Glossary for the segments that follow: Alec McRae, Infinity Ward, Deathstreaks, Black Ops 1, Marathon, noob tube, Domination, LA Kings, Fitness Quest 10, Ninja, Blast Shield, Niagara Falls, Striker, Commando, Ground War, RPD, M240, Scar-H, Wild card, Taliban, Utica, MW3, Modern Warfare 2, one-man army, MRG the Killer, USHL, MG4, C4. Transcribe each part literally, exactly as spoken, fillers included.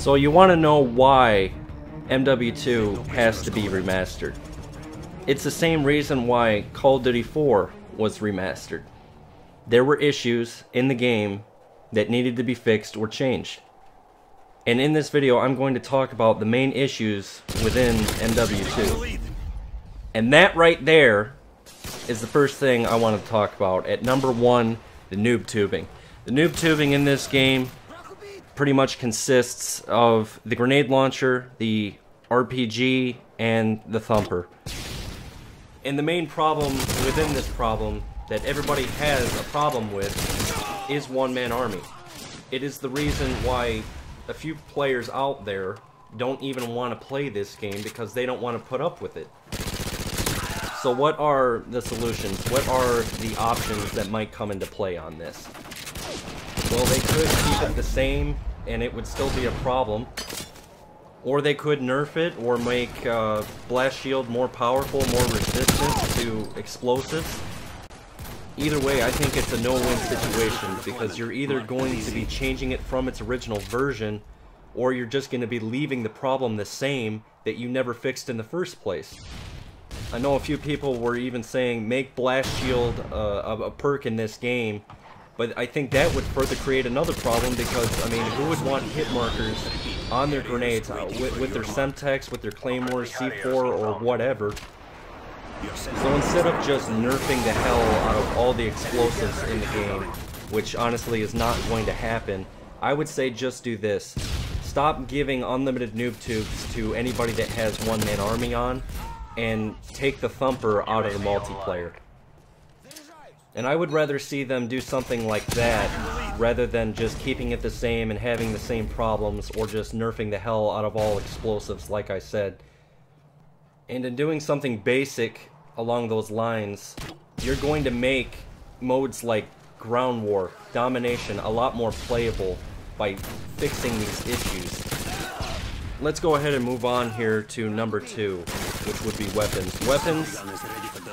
So you want to know why M W two has to be remastered. It's the same reason why Call of Duty four was remastered. There were issues in the game that needed to be fixed or changed. And in this video, I'm going to talk about the main issues within M W two. And that right there is the first thing I want to talk about. At number one, the noob tubing. The noob tubing in this game pretty much consists of the grenade launcher, the R P G, and the thumper. And the main problem within this problem that everybody has a problem with is one-man army. It is the reason why a few players out there don't even want to play this game because they don't want to put up with it. So what are the solutions? What are the options that might come into play on this? Well, they could keep it the same and it would still be a problem. Or they could nerf it or make uh, Blast Shield more powerful, more resistant to explosives. Either way, I think it's a no-win situation because you're either going to be changing it from its original version or you're just going to be leaving the problem the same that you never fixed in the first place. I know a few people were even saying make Blast Shield uh, a perk in this game, but I think that would further create another problem because, I mean, who would want hit markers on their grenades, uh, with, with their Semtex, with their Claymore, C four, or whatever. So instead of just nerfing the hell out of all the explosives in the game, which honestly is not going to happen, I would say just do this. Stop giving unlimited noob tubes to anybody that has one-man army on, and take the thumper out of the multiplayer. And I would rather see them do something like that, rather than just keeping it the same and having the same problems, or just nerfing the hell out of all explosives, like I said. And in doing something basic along those lines, you're going to make modes like Ground War, Domination, a lot more playable by fixing these issues. Let's go ahead and move on here to number two, which would be weapons. Weapons,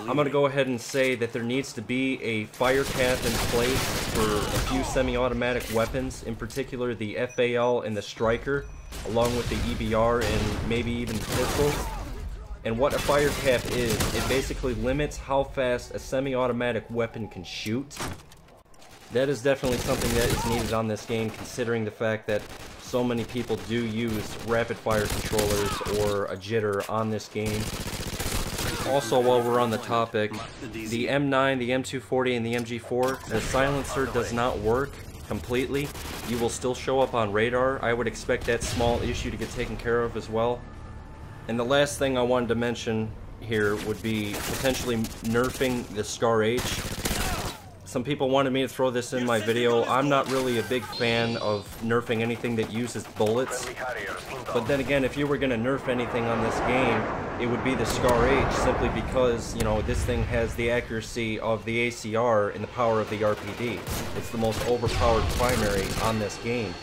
I'm going to go ahead and say that there needs to be a fire cap in place for a few semi-automatic weapons, in particular the F A L and the Striker, along with the E B R and maybe even pistols. And what a fire cap is, it basically limits how fast a semi-automatic weapon can shoot. That is definitely something that is needed on this game, considering the fact that so many people do use rapid-fire controllers or a jitter on this game. Also, while we're on the topic, the M nine, the M two forty, and the M G four, the silencer does not work completely. You will still show up on radar. I would expect that small issue to get taken care of as well. And the last thing I wanted to mention here would be potentially nerfing the Scar H. Some people wanted me to throw this in my video. I'm not really a big fan of nerfing anything that uses bullets. But then again, if you were going to nerf anything on this game, it would be the Scar H, simply because, you know, this thing has the accuracy of the A C R and the power of the R P D. It's the most overpowered primary on this game.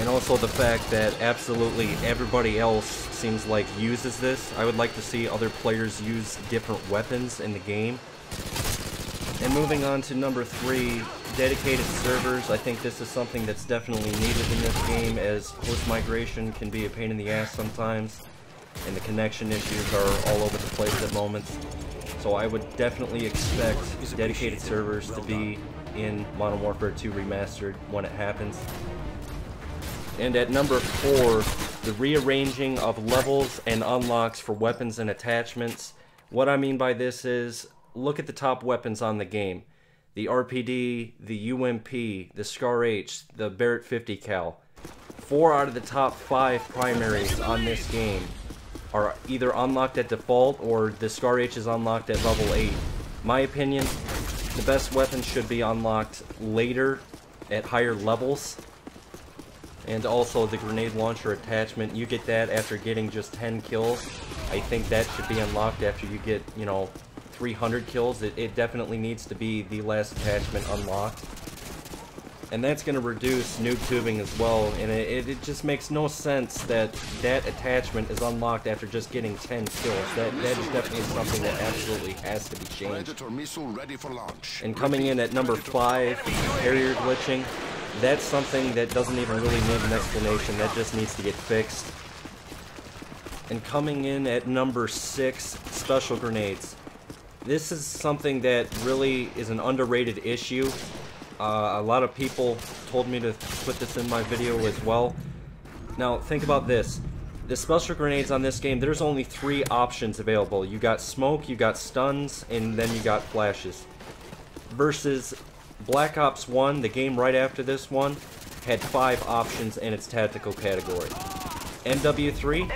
And also the fact that absolutely everybody else seems like uses this. I would like to see other players use different weapons in the game. And moving on to number three, dedicated servers. I think this is something that's definitely needed in this game, as post-migration can be a pain in the ass sometimes, and the connection issues are all over the place at moments. So I would definitely expect dedicated servers to be in Modern Warfare two Remastered when it happens. And at number four, the rearranging of levels and unlocks for weapons and attachments. What I mean by this is, look at the top weapons on the game. The R P D, the U M P, the Scar H, the Barrett fifty cal. Four out of the top five primaries on this game are either unlocked at default or the Scar H is unlocked at level eight. My opinion, the best weapons should be unlocked later at higher levels. And also the grenade launcher attachment, you get that after getting just ten kills. I think that should be unlocked after you get, you know, three hundred kills. It, it definitely needs to be the last attachment unlocked. And that's going to reduce noob tubing as well, and it, it just makes no sense that that attachment is unlocked after just getting ten kills. That, that is definitely something that absolutely has to be changed. And coming in at number five, carrier glitching. that's something that doesn't even really need an explanation. That just needs to get fixed. And coming in at number six, special grenades. This is something that really is an underrated issue. Uh, a lot of people told me to put this in my video as well. Now think about this. The special grenades on this game, there's only three options available. You got smoke, you got stuns, and then you got flashes. Versus Black Ops one, the game right after this one, had five options in its tactical category. M W three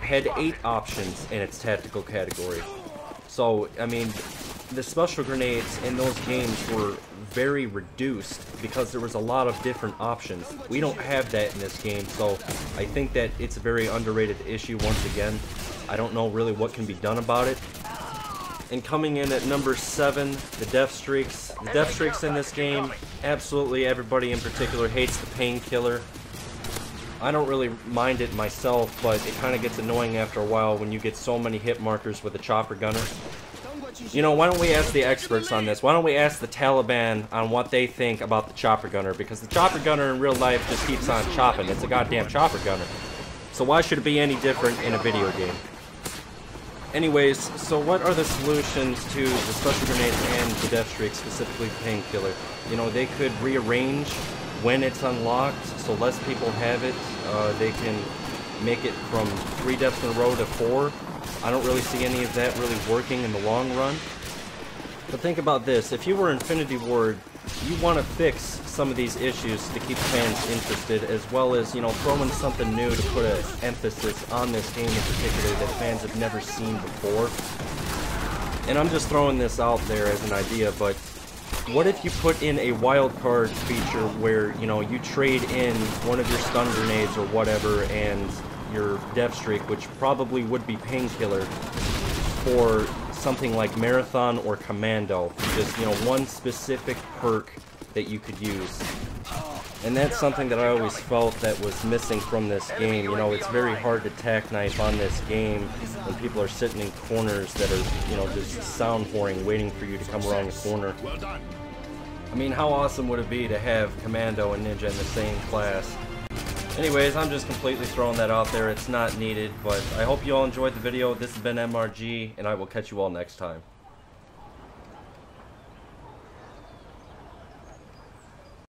had eight options in its tactical category. So, I mean, the special grenades in those games were very reduced because there was a lot of different options. We don't have that in this game, so I think that it's a very underrated issue once again. I don't know really what can be done about it. And coming in at number seven, the death streaks. The death streaks in this game, absolutely everybody in particular hates the painkiller. I don't really mind it myself, but it kind of gets annoying after a while when you get so many hit markers with a chopper gunner. You know, why don't we ask the experts on this? Why don't we ask the Taliban on what they think about the chopper gunner? Because the chopper gunner in real life just keeps on chopping. It's a goddamn chopper gunner. So why should it be any different in a video game? Anyways, so what are the solutions to the special grenades and the death streak, specifically painkiller? You know, they could rearrange when it's unlocked, so less people have it. Uh, they can make it from three deaths in a row to four. I don't really see any of that really working in the long run. But think about this, if you were Infinity Ward, you want to fix some of these issues to keep fans interested, as well as, you know, throw in something new to put an emphasis on this game in particular that fans have never seen before. And I'm just throwing this out there as an idea, but what if you put in a wildcard feature where, you know, you trade in one of your stun grenades or whatever and your death streak, which probably would be painkiller, for something like Marathon or Commando. Just, you know, one specific perk that you could use. And that's something that I always felt that was missing from this game. You know, it's very hard to tack knife on this game when people are sitting in corners that are, you know, just sound whoring, waiting for you to come around the corner. I mean, how awesome would it be to have Commando and Ninja in the same class? Anyways, I'm just completely throwing that out there. It's not needed, but I hope you all enjoyed the video. This has been M R G, and I will catch you all next time.